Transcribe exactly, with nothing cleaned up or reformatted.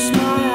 smile.